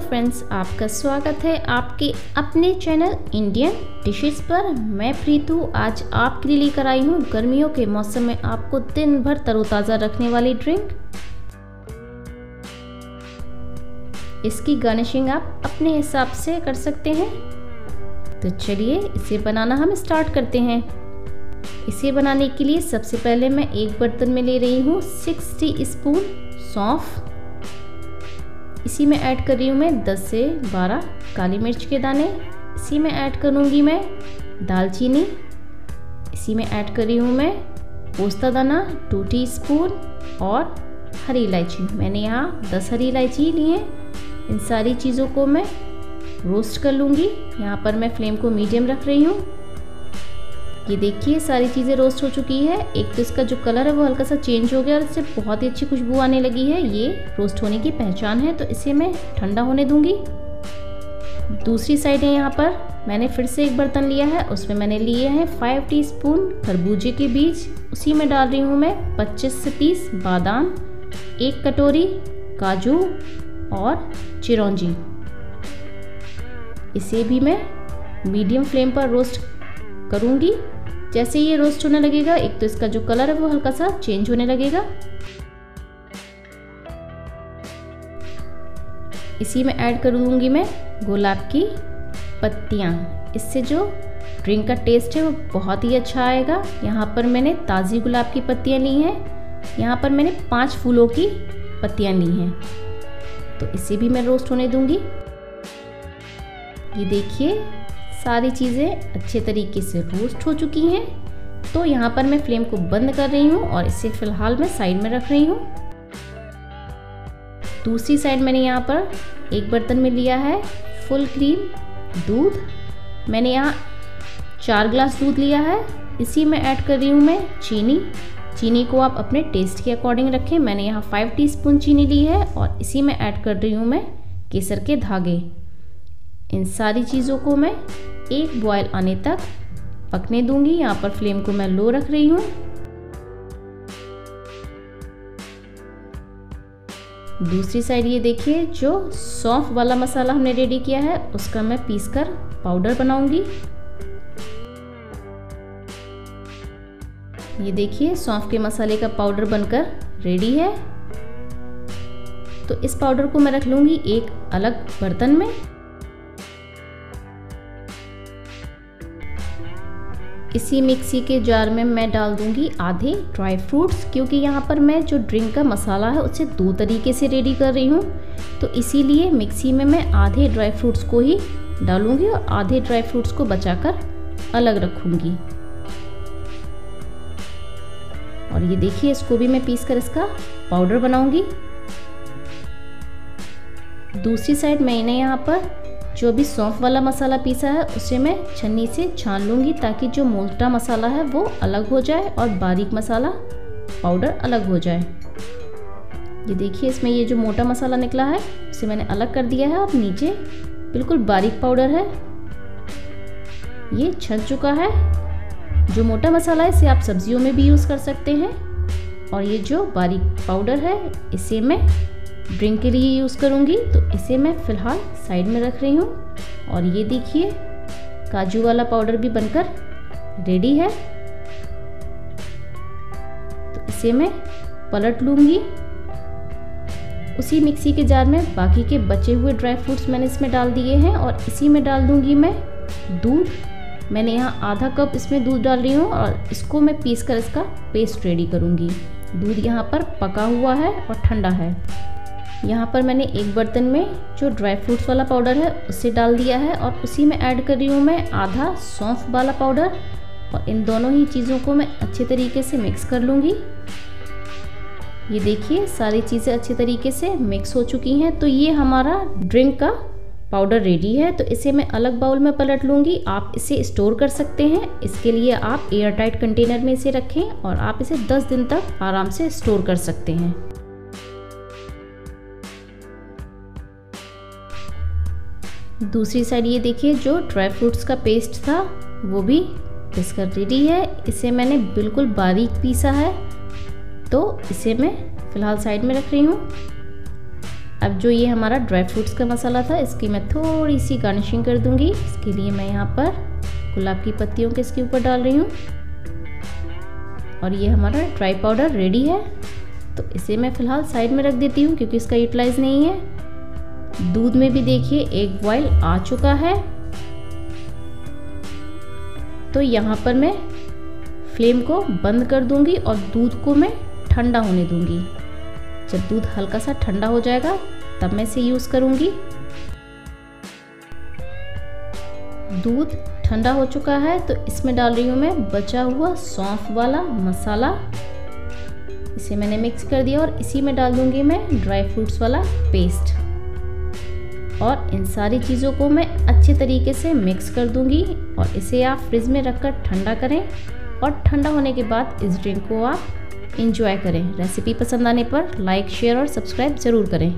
Hello friends, आपका स्वागत है आपके अपने चैनल इंडियन डिशेस पर। मैं प्रीतू आज आपके लिए लेकर आई हूँ गर्मियों के मौसम में आपको दिन भर तरोताज़ा रखने वाली ड्रिंक। इसकी गार्निशिंग आप अपने हिसाब से कर सकते हैं। तो चलिए इसे बनाना हम स्टार्ट करते हैं। इसे बनाने के लिए सबसे पहले मैं एक बर्तन में ले रही हूँ 6 टीस्पून सौंफ। इसी में ऐड कर रही हूँ मैं 10 से 12 काली मिर्च के दाने। इसी में ऐड करूँगी मैं दालचीनी। इसी में ऐड कर रही हूँ मैं पोस्ता दाना 2 टीस्पून और हरी इलायची। मैंने यहाँ 10 हरी इलायची ली है। इन सारी चीज़ों को मैं रोस्ट कर लूँगी। यहाँ पर मैं फ्लेम को मीडियम रख रही हूँ। ये देखिए सारी चीज़ें रोस्ट हो चुकी है। एक तो इसका जो कलर है वो हल्का सा चेंज हो गया और इससे बहुत ही अच्छी खुशबू आने लगी है। ये रोस्ट होने की पहचान है। तो इसे मैं ठंडा होने दूंगी। दूसरी साइड है, यहाँ पर मैंने फिर से एक बर्तन लिया है। उसमें मैंने लिए हैं 5 टीस्पून खरबूजे के बीज। उसी में डाल रही हूँ मैं 25 से 30 बादाम, 1 कटोरी काजू और चिरौंजी। इसे भी मैं मीडियम फ्लेम पर रोस्ट करूँगी। जैसे ये रोस्ट होने लगेगा, एक तो इसका जो कलर है वो हल्का सा चेंज होने लगेगा। इसी में ऐड कर दूँगी मैं गुलाब की पत्तियाँ। इससे जो ड्रिंक का टेस्ट है वो बहुत ही अच्छा आएगा। यहाँ पर मैंने ताज़ी गुलाब की पत्तियाँ ली हैं। यहाँ पर मैंने 5 फूलों की पत्तियाँ ली हैं। तो इसे भी मैं रोस्ट होने दूँगी। ये देखिए सारी चीज़ें अच्छे तरीके से रोस्ट हो चुकी हैं। तो यहाँ पर मैं फ्लेम को बंद कर रही हूँ और इसे फ़िलहाल मैं साइड में रख रही हूँ। दूसरी साइड मैंने यहाँ पर एक बर्तन में लिया है फुल क्रीम दूध। मैंने यहाँ 4 ग्लास दूध लिया है। इसी में ऐड कर रही हूँ मैं चीनी। चीनी को आप अपने टेस्ट के अकॉर्डिंग रखें। मैंने यहाँ 5 टीस्पून चीनी ली है और इसी में ऐड कर रही हूँ मैं केसर के धागे। इन सारी चीज़ों को मैं एक बॉयल आने तक पकने दूंगी। यहाँ पर फ्लेम को मैं लो रख रही हूँ। दूसरी साइड ये देखिए जो सौंफ वाला मसाला हमने रेडी किया है उसका मैं पीसकर पाउडर बनाऊंगी। ये देखिए सौंफ के मसाले का पाउडर बनकर रेडी है। तो इस पाउडर को मैं रख लूंगी एक अलग बर्तन में। इसी मिक्सी के जार में मैं डाल दूंगी आधे ड्राई फ्रूट्स, क्योंकि यहाँ पर मैं जो ड्रिंक का मसाला है उसे 2 तरीके से रेडी कर रही हूँ। तो इसीलिए मिक्सी में मैं आधे ड्राई फ्रूट्स को ही डालूंगी और आधे ड्राई फ्रूट्स को बचाकर अलग रखूंगी। और ये देखिए इसको भी मैं पीस कर इसका पाउडर बनाऊंगी। दूसरी साइड मैंने यहाँ पर जो भी सौंफ वाला मसाला पीसा है उसे मैं छन्नी से छान लूँगी, ताकि जो मोटा मसाला है वो अलग हो जाए और बारीक मसाला पाउडर अलग हो जाए। ये देखिए इसमें ये जो मोटा मसाला निकला है उसे मैंने अलग कर दिया है और नीचे बिल्कुल बारीक पाउडर है, ये छन चुका है। जो मोटा मसाला है इसे आप सब्जियों में भी यूज़ कर सकते हैं और ये जो बारीक पाउडर है इसे मैं ड्रिंक के लिए यूज़ करूँगी। तो इसे मैं फ़िलहाल साइड में रख रही हूँ। और ये देखिए काजू वाला पाउडर भी बनकर रेडी है। तो इसे मैं पलट लूँगी। उसी मिक्सी के जार में बाकी के बचे हुए ड्राई फ्रूट्स मैंने इसमें डाल दिए हैं और इसी में डाल दूँगी मैं दूध। मैंने यहाँ आधा कप इसमें दूध डाल रही हूँ और इसको मैं पीस कर इसका पेस्ट रेडी करूँगी। दूध यहाँ पर पका हुआ है और ठंडा है। यहाँ पर मैंने एक बर्तन में जो ड्राई फ्रूट्स वाला पाउडर है उसे डाल दिया है और उसी में ऐड कर रही हूँ मैं आधा सौंफ वाला पाउडर। और इन दोनों ही चीज़ों को मैं अच्छे तरीके से मिक्स कर लूँगी। ये देखिए सारी चीज़ें अच्छे तरीके से मिक्स हो चुकी हैं। तो ये हमारा ड्रिंक का पाउडर रेडी है। तो इसे मैं अलग बाउल में पलट लूँगी। आप इसे स्टोर कर सकते हैं। इसके लिए आप एयर टाइट कंटेनर में इसे रखें और आप इसे 10 दिन तक आराम से स्टोर कर सकते हैं। दूसरी साइड ये देखिए जो ड्राई फ्रूट्स का पेस्ट था वो भी पिसकर रेडी है। इसे मैंने बिल्कुल बारीक पीसा है। तो इसे मैं फ़िलहाल साइड में रख रही हूँ। अब जो ये हमारा ड्राई फ्रूट्स का मसाला था इसकी मैं थोड़ी सी गार्निशिंग कर दूंगी। इसके लिए मैं यहाँ पर गुलाब की पत्तियों के इसके ऊपर डाल रही हूँ। और ये हमारा ड्राई पाउडर रेडी है, तो इसे मैं फ़िलहाल साइड में रख देती हूँ क्योंकि इसका यूटिलाइज़ नहीं है। दूध में भी देखिए एक बॉयल आ चुका है। तो यहाँ पर मैं फ्लेम को बंद कर दूंगी और दूध को मैं ठंडा होने दूंगी। जब दूध हल्का सा ठंडा हो जाएगा तब मैं इसे यूज़ करूंगी। दूध ठंडा हो चुका है तो इसमें डाल रही हूँ मैं बचा हुआ सौंफ वाला मसाला। इसे मैंने मिक्स कर दिया और इसी में डाल दूंगी मैं ड्राई फ्रूट्स वाला पेस्ट। और इन सारी चीज़ों को मैं अच्छे तरीके से मिक्स कर दूंगी और इसे आप फ्रिज में रखकर ठंडा करें। और ठंडा होने के बाद इस ड्रिंक को आप एंजॉय करें। रेसिपी पसंद आने पर लाइक, शेयर और सब्सक्राइब ज़रूर करें।